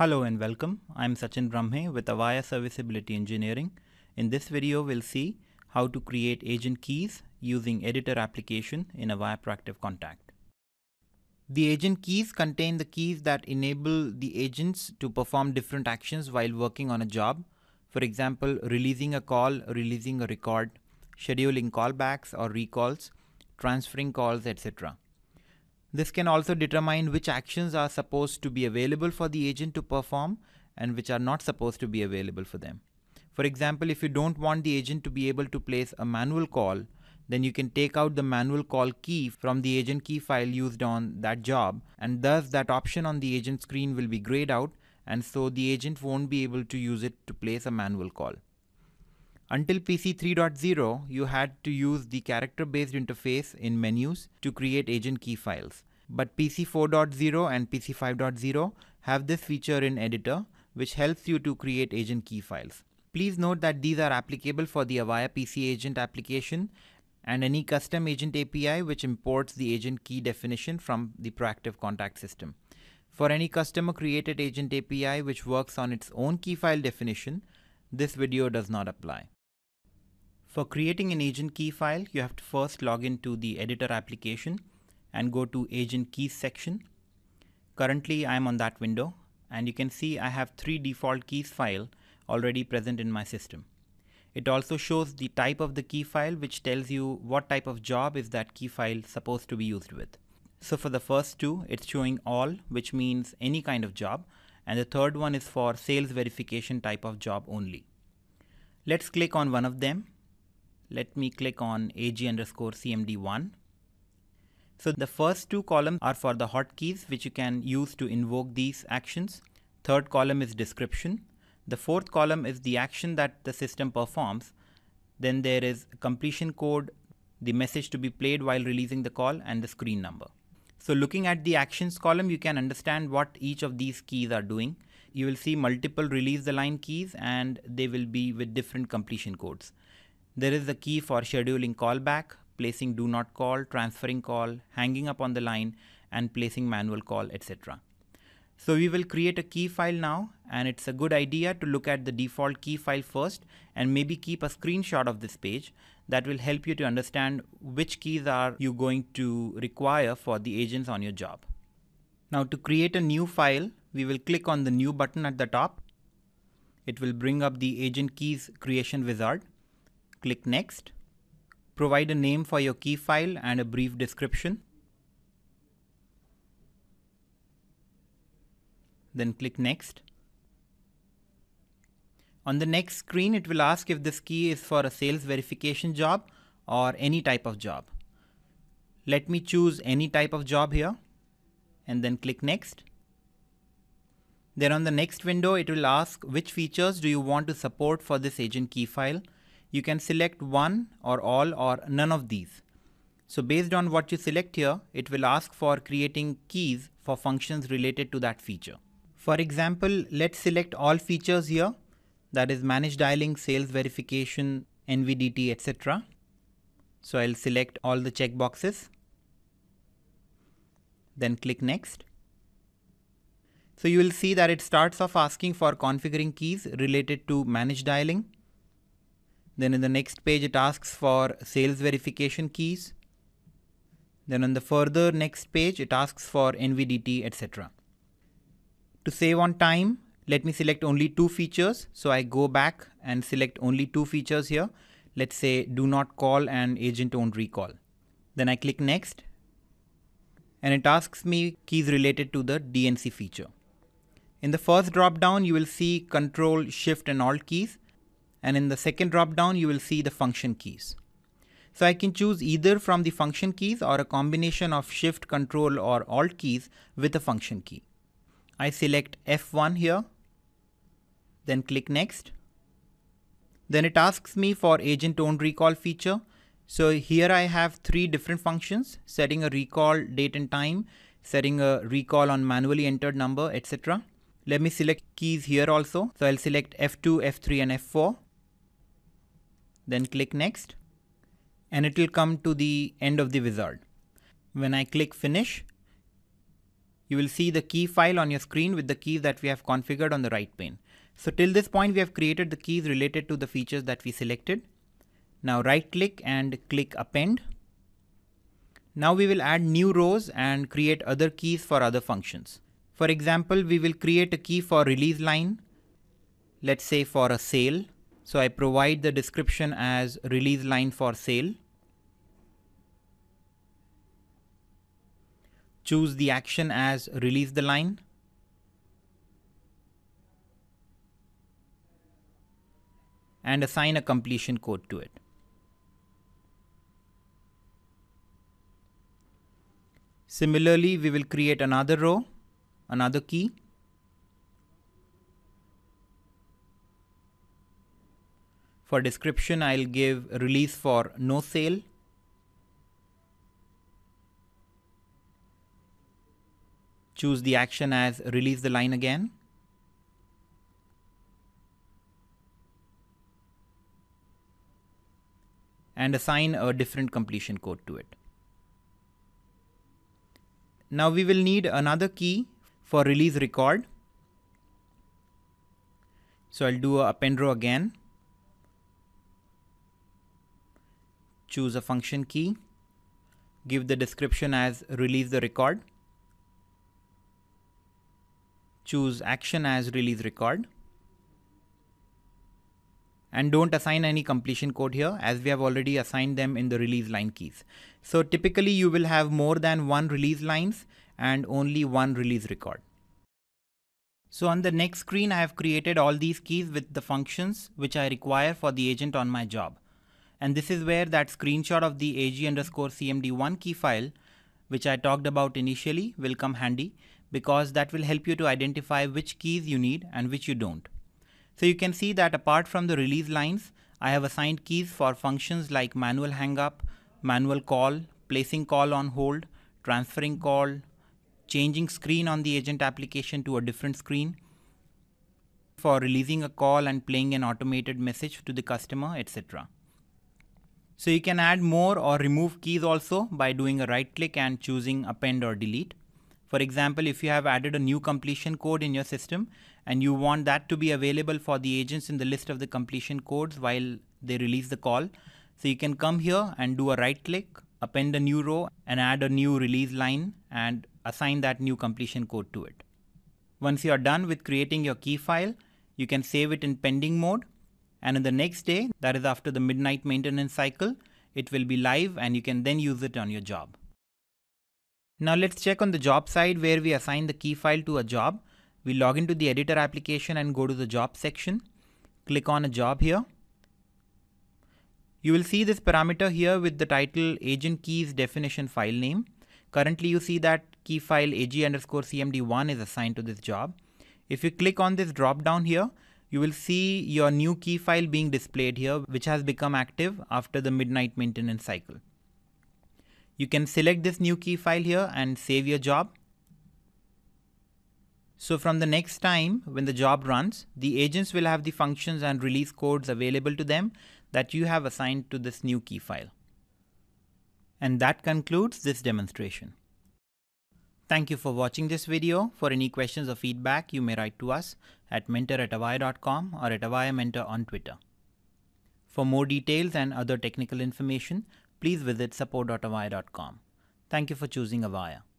Hello and welcome. I'm Sachin Brahme with Avaya Serviceability Engineering. In this video, we'll see how to create agent keys using editor application in Avaya Proactive Contact. The agent keys contain the keys that enable the agents to perform different actions while working on a job. For example, releasing a call, releasing a record, scheduling callbacks or recalls, transferring calls, etc. This can also determine which actions are supposed to be available for the agent to perform and which are not supposed to be available for them. For example, if you don't want the agent to be able to place a manual call, then you can take out the manual call key from the agent key file used on that job, and thus that option on the agent screen will be grayed out, and so the agent won't be able to use it to place a manual call. Until PC 3.0, you had to use the character-based interface in menus to create agent key files. But PC 4.0 and PC 5.0 have this feature in Editor, which helps you to create agent key files. Please note that these are applicable for the Avaya PC agent application and any custom agent API which imports the agent key definition from the Proactive Contact system. For any customer-created agent API which works on its own key file definition, this video does not apply. For creating an agent key file, you have to first log into the editor application and go to agent keys section. Currently, I'm on that window, and you can see I have 3 default keys file already present in my system. It also shows the type of the key file, which tells you what type of job is that key file supposed to be used with. So for the first 2, it's showing all, which means any kind of job, and the third one is for sales verification type of job only. Let's click on one of them. Let me click on AG_CMD1. So the first 2 columns are for the hotkeys, which you can use to invoke these actions. Third column is description. The fourth column is the action that the system performs. Then there is completion code, the message to be played while releasing the call, and the screen number. So looking at the actions column, you can understand what each of these keys are doing. You will see multiple release the line keys, and they will be with different completion codes. There is a key for scheduling callback, placing do not call, transferring call, hanging up on the line, and placing manual call, etc. So we will create a key file now, and it's a good idea to look at the default key file first and maybe keep a screenshot of this page. That will help you to understand which keys are you going to require for the agents on your job. Now to create a new file, we will click on the new button at the top. It will bring up the agent keys creation wizard. Click Next. Provide a name for your key file and a brief description. Then click Next. On the next screen, it will ask if this key is for a sales verification job or any type of job. Let me choose any type of job here and then click Next. Then on the next window, it will ask which features do you want to support for this agent key file. You can select one or all or none of these. So based on what you select here, it will ask for creating keys for functions related to that feature. For example, let's select all features here, that is managed dialing, sales verification, NVDT, etc. So I'll select all the checkboxes, then click Next. So you will see that it starts off asking for configuring keys related to managed dialing. Then in the next page, it asks for sales verification keys. Then on the further next page, it asks for NVDT, etc. To save on time, let me select only 2 features. So I go back and select only 2 features here. Let's say do not call and agent owned recall. Then I click Next. And it asks me keys related to the DNC feature. In the first drop down, you will see Control, Shift and Alt keys. And in the second drop down, you will see the function keys. So I can choose either from the function keys or a combination of Shift, Control or Alt keys with a function key. I select F1 here, then click Next. Then it asks me for agent owned recall feature. So here I have 3 different functions: setting a recall date and time, setting a recall on manually entered number, etc. Let me select keys here also. So I'll select F2, F3 and F4. Then click Next, and it will come to the end of the wizard. When I click Finish, you will see the key file on your screen with the keys that we have configured on the right pane. So till this point, we have created the keys related to the features that we selected. Now right click and click append. Now we will add new rows and create other keys for other functions. For example, we will create a key for release line, let's say for a sale. So I provide the description as release line for sale. Choose the action as release the line. And assign a completion code to it. Similarly, we will create another row, another key. For description, I'll give release for no sale. Choose the action as release the line again. And assign a different completion code to it. Now we will need another key for release record. So I'll do a append row again. Choose a function key, give the description as release the record, choose action as release record, and don't assign any completion code here as we have already assigned them in the release line keys. So typically you will have more than one release lines and only one release record. So on the next screen, I have created all these keys with the functions which I require for the agent on my job. And this is where that screenshot of the AG_CMD1 key file, which I talked about initially, will come handy because that will help you to identify which keys you need and which you don't. So you can see that apart from the release lines, I have assigned keys for functions like manual hangup, manual call, placing call on hold, transferring call, changing screen on the agent application to a different screen, for releasing a call and playing an automated message to the customer, etc. So you can add more or remove keys also by doing a right click and choosing append or delete. For example, if you have added a new completion code in your system and you want that to be available for the agents in the list of the completion codes while they release the call. So you can come here and do a right click, append a new row and add a new release line and assign that new completion code to it. Once you are done with creating your key file, you can save it in pending mode. And on the next day, that is after the midnight maintenance cycle, it will be live and you can then use it on your job. Now let's check on the job side where we assign the key file to a job. We log into the editor application and go to the job section. Click on a job here. You will see this parameter here with the title agent keys definition file name. Currently you see that key file AG_CMD1 is assigned to this job. If you click on this drop down here, you will see your new key file being displayed here, which has become active after the midnight maintenance cycle. You can select this new key file here and save your job. So from the next time when the job runs, the agents will have the functions and release codes available to them that you have assigned to this new key file. And that concludes this demonstration. Thank you for watching this video. For any questions or feedback, you may write to us at mentor@avaya.com or at Avaya Mentor on Twitter. For more details and other technical information, please visit support.avaya.com. Thank you for choosing Avaya.